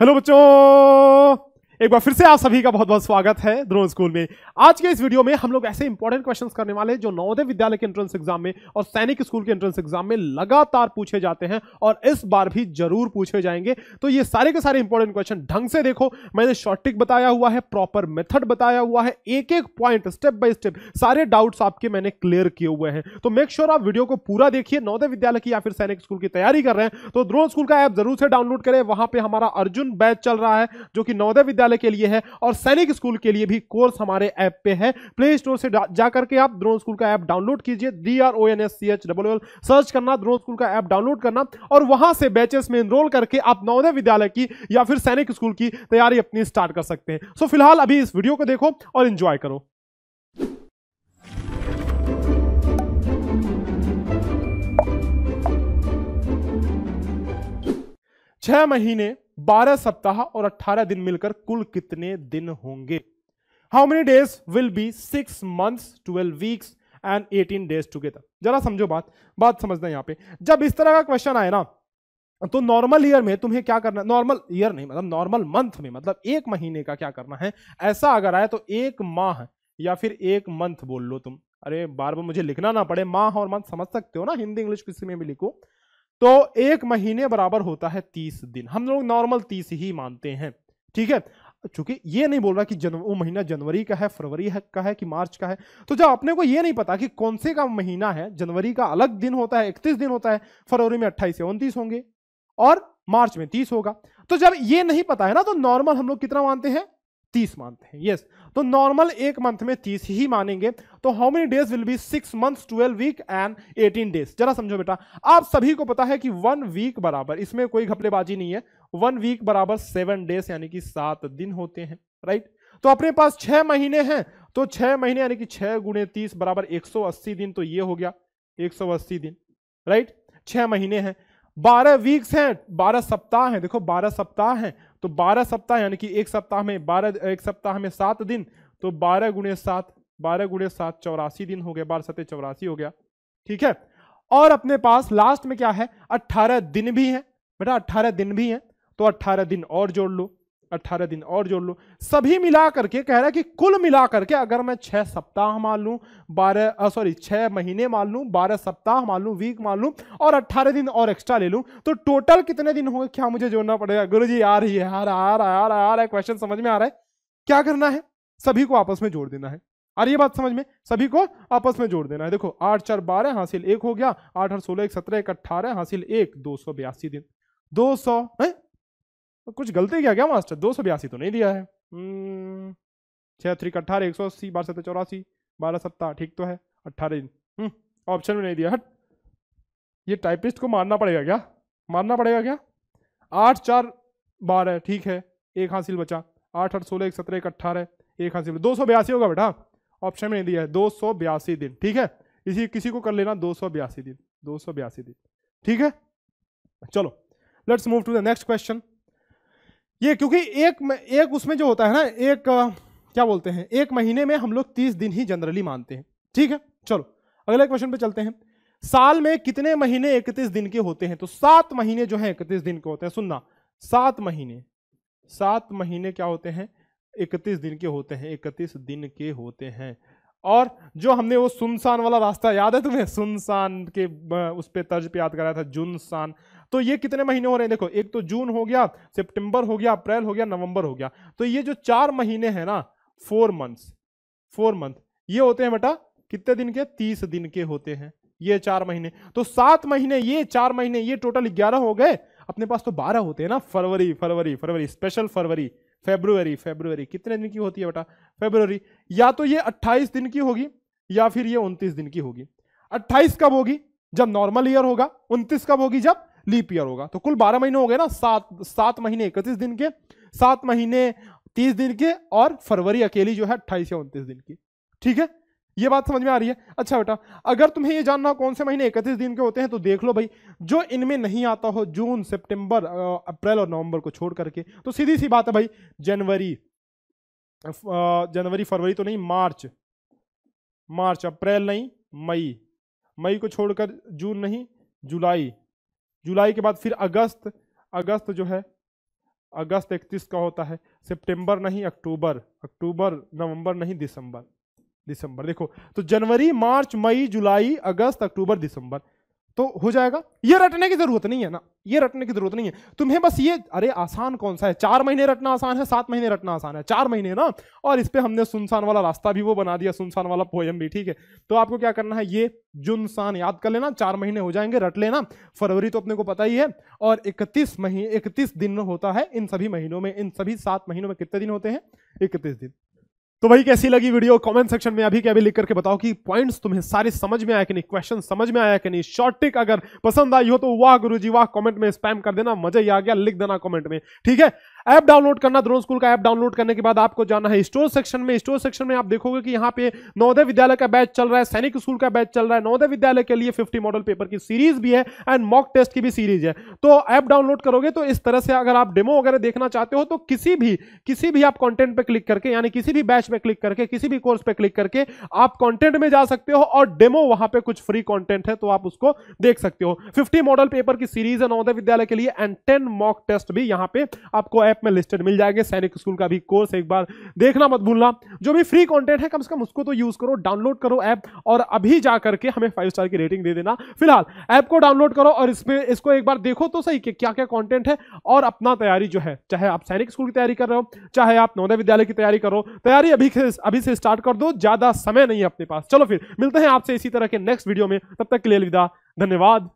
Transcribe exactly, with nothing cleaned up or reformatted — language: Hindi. हेलो बच्चों, एक बार फिर से आप सभी का बहुत बहुत स्वागत है द्रोण स्कूल में। आज के इस वीडियो में हम लोग ऐसे इंपॉर्टेंट क्वेश्चंस करने वाले हैं जो नवोदय विद्यालय के एंट्रेंस एग्जाम में और सैनिक स्कूल के एंट्रेंस एग्जाम में लगातार पूछे जाते हैं और इस बार भी जरूर पूछे जाएंगे। तो ये सारे के सारे इंपॉर्टेंट क्वेश्चन ढंग से देखो। मैंने शॉर्ट ट्रिक बताया हुआ है, प्रॉपर मेथड बताया हुआ है, एक एक पॉइंट स्टेप बाय स्टेप सारे डाउट्स आपके मैंने क्लियर किए हुए हैं। तो मेक श्योर आप वीडियो को पूरा देखिए। नवोदय विद्यालय की या फिर सैनिक स्कूल की तैयारी कर रहे हैं तो द्रोण स्कूल का ऐप जरूर से डाउनलोड करें। वहां पर हमारा अर्जुन बैच चल रहा है जो कि नवोदय विद्यालय के लिए है और सैनिक स्कूल के लिए भी कोर्स हमारे ऐप पे है। प्ले स्टोर से जाकर के आप द्रोण स्कूल का ऐप डाउनलोड कीजिए, D R O N S C H double L search करना, द्रोण स्कूल का ऐप डाउनलोड करना और वहां से बैचेस में एनरोल करके आप नवोदय विद्यालय की या फिर सैनिक स्कूल की तैयारी अपनी स्टार्ट कर सकते हैं। सो फिलहाल अभी इस वीडियो को देखो और एंजॉय करो। छह महीने बारह सप्ताह और अठारह दिन मिलकर कुल कितने दिन होंगे? How many days will be six months, twelve weeks and eighteen days together. जरा समझो, बात बात समझना। यहाँ पे जब इस तरह का क्वेश्चन आए ना तो नॉर्मल ईयर में तुम्हें क्या करना, नॉर्मल ईयर नहीं मतलब नॉर्मल मंथ में, मतलब एक महीने का क्या करना है। ऐसा अगर आए तो एक माह या फिर एक मंथ बोल लो तुम। अरे बार बार मुझे लिखना ना पड़े, माह और मंथ समझ सकते हो ना, हिंदी इंग्लिश किसी में भी लिखो। तो एक महीने बराबर होता है तीस दिन। हम लोग नॉर्मल तीस ही मानते हैं, ठीक है। चूंकि ये नहीं बोल रहा कि जनवरी, वो महीना जनवरी का है, फरवरी का है कि मार्च का है। तो जब अपने को ये नहीं पता कि कौन से का महीना है, जनवरी का अलग दिन होता है, इकतीस दिन होता है, फरवरी में अट्ठाईस या उनतीस होंगे और मार्च में तीस होगा। तो जब ये नहीं पता है ना तो नॉर्मल हम लोग कितना मानते हैं, तीस मानते हैं। यस, तो नॉर्मल एक मंथ में तीस ही मानेंगे। तो how many days will be six months, twelve week and eighteen days. जरा समझो बेटा, आप सभी को पता है कि वन वीक बराबर, इसमें कोई घपलेबाजी नहीं है, वन वीक बराबर सेवन डेज यानी कि सात दिन होते हैं, राइट। तो अपने पास छह महीने हैं तो छह महीने यानी कि छह गुणे तीस बराबर एक सौ अस्सी दिन। तो ये हो गया एक सौ अस्सी दिन, राइट। छह महीने हैं, बारह वीक्स हैं, बारह सप्ताह हैं। देखो बारह सप्ताह हैं तो बारह सप्ताह यानी कि एक सप्ताह में बारह, एक सप्ताह में सात दिन। तो बारह गुणे सात, बारह गुणे सात चौरासी दिन हो गया, बारह सत्ते चौरासी हो गया, ठीक है। और अपने पास लास्ट में क्या है, अट्ठारह दिन भी हैं बेटा, अट्ठारह दिन भी हैं। तो अट्ठारह दिन और जोड़ लो, अट्ठारह दिन और जोड़ लो, सभी मिला करके कह रहा है कि कुल मिला करके अगर मैं छह सप्ताह मान लूं, बारह सॉरी छह महीने मान लूं, बारह सप्ताह मान लूं, वीक मान लूं और अट्ठारह दिन और एक्स्ट्रा ले लूं तो टोटल कितने दिन होंगे? क्या मुझे जोड़ना पड़ेगा? गुरुजी आ रही है, आ रहा आ रहा आ रहा आ रहा है, क्वेश्चन समझ में आ रहा है। क्या करना है, सभी को आपस में जोड़ देना है। और ये बात समझ में, सभी को आपस में जोड़ देना है। देखो आठ चार बारह हासिल एक हो गया, आठ और सोलह एक सत्रह, एक अट्ठारह हासिल एक, दो सौ बयासी दिन। दो सौ कुछ गलती किया क्या मास्टर, दो सौ बयासी तो नहीं दिया है। छः थ्री अट्ठारह, एक सौ अस्सी, बारह सत्तर चौरासी, बारह सप्ताह ठीक तो है, अट्ठारह दिन ऑप्शन में नहीं दिया। हट, ये टाइपिस्ट को मारना पड़ेगा क्या, मारना पड़ेगा क्या। आठ चार बारह ठीक है, एक हासिल बचा, आठ आठ सोलह एक सत्रह एक अट्ठारह, एक हासिल दो सौ बयासी होगा बेटा, ऑप्शन में नहीं दिया है। दो सौ बयासी दिन, ठीक है। इसी किसी को कर लेना, दो सौ बयासी दिन, दो सौ बयासी दिन, ठीक है। चलो let's move to the next question. ये क्योंकि एक एक उसमें जो होता है ना, एक क्या बोलते हैं, एक महीने में हम लोग तीस दिन ही जनरली मानते हैं, ठीक है। चलो अगले क्वेश्चन पे चलते हैं। साल में कितने महीने इकतीस दिन के होते हैं? तो सात महीने जो है इकतीस दिन के होते हैं। सुनना, सात महीने, सात महीने क्या होते हैं, इकतीस दिन के होते हैं, इकतीस दिन के होते हैं। और जो हमने वो सुनसान वाला रास्ता याद है तुम्हें, सुनसान के उस पे तर्ज पे याद कराया था, जुनसान। तो ये कितने महीने हो रहे हैं? देखो एक तो जून हो गया, सितंबर हो गया, अप्रैल हो गया, नवंबर हो गया। तो ये जो चार महीने हैं ना, फोर मंथ्स, फोर मंथ ये होते हैं बेटा कितने दिन के, तीस दिन के होते हैं ये चार महीने। तो सात महीने, ये चार महीने, ये टोटल ग्यारह हो गए। अपने पास तो बारह होते हैं ना, फरवरी फरवरी फरवरी स्पेशल फरवरी, फेब्रुवरी फेब्रुवरी कितने दिन की होती है बेटा फेब्रुवरी? या तो ये अट्ठाईस दिन की होगी या फिर ये उनतीस दिन की होगी। अट्ठाईस कब होगी, जब नॉर्मल ईयर होगा, उनतीस कब होगी, जब लीप ईयर होगा। तो कुल बारह महीने हो गए ना, सात सात महीने इकतीस दिन के, सात महीने तीस दिन के और फरवरी अकेली जो है अट्ठाईस या उनतीस दिन की, ठीक है। ये बात समझ में आ रही है। अच्छा बेटा, अगर तुम्हें ये जानना कौन से महीने इकतीस दिन के होते हैं तो देख लो भाई, जो इनमें नहीं आता हो, जून सितंबर अप्रैल और नवंबर को छोड़ करके, तो सीधी सी बात है भाई, जनवरी जनवरी फरवरी तो नहीं, मार्च मार्च अप्रैल नहीं, मई मई को छोड़कर जून नहीं, जुलाई जुलाई के बाद फिर अगस्त, अगस्त जो है अगस्त इकतीस का होता है, सितंबर नहीं अक्टूबर, अक्टूबर नवंबर नहीं दिसंबर, दिसंबर देखो तो जनवरी मार्च मई जुलाई अगस्त अक्टूबर दिसंबर तो हो जाएगा। ये रटने की जरूरत नहीं है ना, ये रटने की जरूरत नहीं है तुम्हें, बस ये अरे आसान कौन सा है, चार महीने रटना आसान है, सात महीने रटना आसान है, चार महीने ना। और इस पे हमने सुनसान वाला रास्ता भी वो बना दिया, सुनसान वाला पोयम भी, ठीक है। तो आपको क्या करना है, ये जुनसान याद कर लेना, चार महीने हो जाएंगे, रट लेना। फरवरी तो अपने को पता ही है, और इकतीस महीने इकतीस दिन होता है इन सभी महीनों में, इन सभी सात महीनों में कितने दिन होते हैं, इकतीस दिन। तो भाई कैसी लगी वीडियो, कमेंट सेक्शन में अभी क्या भी लिख करके बताओ कि पॉइंट्स तुम्हें सारे समझ में आया कि नहीं, क्वेश्चन समझ में आया कि नहीं। शॉर्ट ट्रिक अगर पसंद आई हो तो वाह गुरुजी वाह कमेंट में स्पैम कर देना, मजा ही आ गया लिख देना कमेंट में, ठीक है। ऐप डाउनलोड करना, द्रोण स्कूल का ऐप डाउनलोड करने के बाद आपको जाना है स्टोर सेक्शन में। स्टोर सेक्शन में आप देखोगे कि यहाँ पे नवोदय विद्यालय का बैच चल रहा है, सैनिक स्कूल का बैच चल रहा है, नवोदय विद्यालय के लिए पचास मॉडल पेपर की सीरीज भी है एंड मॉक टेस्ट की भी सीरीज है। तो ऐप डाउनलोड करोगे तो इस तरह से अगर आप डेमो वगैरह देखना चाहते हो तो किसी भी किसी भी आप कॉन्टेंट पर क्लिक करके, यानी किसी भी बैच पे क्लिक करके, किसी भी कोर्स पे क्लिक करके आप कॉन्टेंट में जा सकते हो, और डेमो वहां पे कुछ फ्री कॉन्टेंट है तो आप उसको देख सकते हो। पचास मॉडल पेपर की सीरीज है नवोदय विद्यालय के लिए एंड दस मॉक टेस्ट भी यहां पे आपको ऐप में लिस्टेड मिल जाएंगे। सैनिक स्कूल का भी कोर्स एक बार देखना मत भूलना। जो भी फ्री कॉन्टेंट है कम से कम उसको तो यूज करो, डाउनलोड करो ऐप, और अभी जा करके हमें फाइव स्टार की रेटिंग दे देना। फिलहाल ऐप को डाउनलोड करो और इसमें इसको एक बार देखो तो सही क्या क्या कॉन्टेंट है, और अपना तैयारी जो है, चाहे आप सैनिक स्कूल की तैयारी कर रहे हो, चाहे आप नवोदय विद्यालय की तैयारी करो, तैयारी अभी से अभी से स्टार्ट कर दो, ज्यादा समय नहीं है अपने पास। चलो फिर मिलते हैं आपसे इसी तरह के नेक्स्ट वीडियो में, तब तक के लिए अलविदा, धन्यवाद।